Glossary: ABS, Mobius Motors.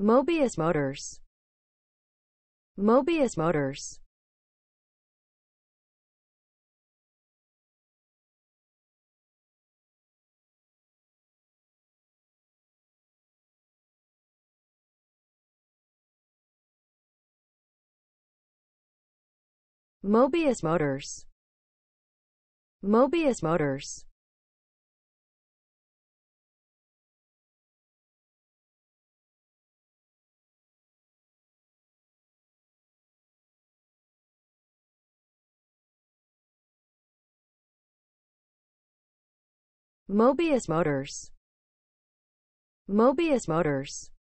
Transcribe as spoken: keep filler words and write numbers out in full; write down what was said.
Mobius Motors. Mobius Motors. Mobius Motors. Mobius Motors. Mobius Motors. Mobius Motors.